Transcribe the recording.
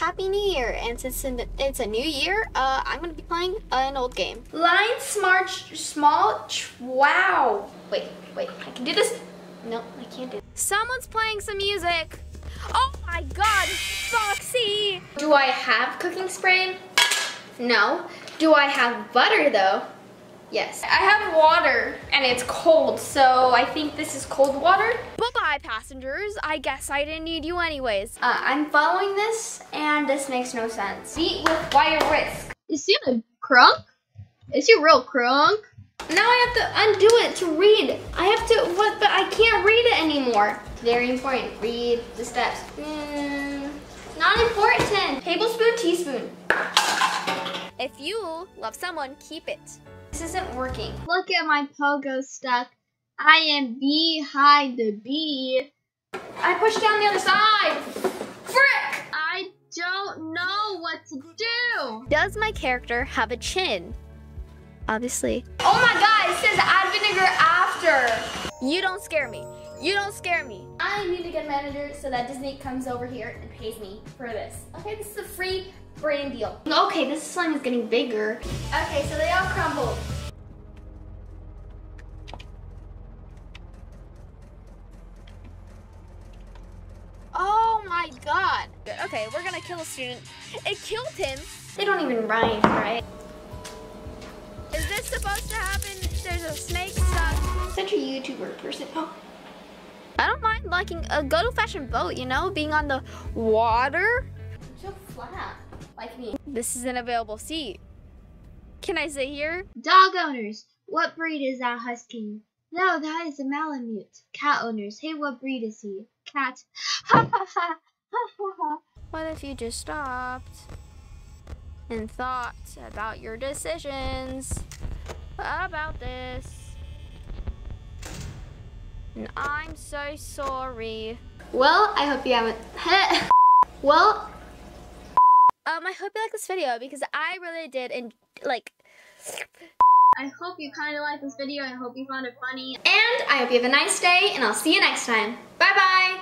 Happy New Year, and since it's a new year, I'm gonna be playing an old game. Line smart, small, wow. Wait, I can do this. No, I can't do this. Someone's playing some music. Oh my God, Foxy. Do I have cooking spray? No. Do I have butter though? Yes. I have water and it's cold, so I think this is cold water. Bye-bye, passengers. I guess I didn't need you anyways. I'm following this and this makes no sense. Beat with wire whisk. Is he a crunk? Is he a real crunk? Now I have to undo it to read. I have to, what, but I can't read it anymore. Very important. Read the steps. Not important. Tablespoon, teaspoon. If you love someone, keep it. This isn't working. Look at my pogo stuck. I am behind the bee. I pushed down the other side. Frick! I don't know what to do. Does my character have a chin? Obviously. Oh my God, it says add vinegar after. You don't scare me. You don't scare me. I need to get a manager so that Disney comes over here and pays me for this. Okay, this is a free brand deal. Okay, this slime is getting bigger. Okay, so they all crumbled. Oh my God. Okay, we're gonna kill a student. It killed him. They don't even rhyme, right? Is this supposed to happen? There's a snake stuck. Such a YouTuber person. Oh. I don't mind liking a good old-fashioned boat, you know, being on the water. I'm so flat, like me. This is an available seat. Can I sit here? Dog owners, what breed is that husky? No, that is a Malamute. Cat owners, hey, what breed is he? Cat. Ha ha ha, ha ha ha. What if you just stopped and thought about your decisions about this? And I'm so sorry. Well, I hope you haven't. Well, I hope you like this video because I really did, and like, I hope you kind of like this video. I hope you found it funny, and I hope you have a nice day. And I'll see you next time. Bye bye.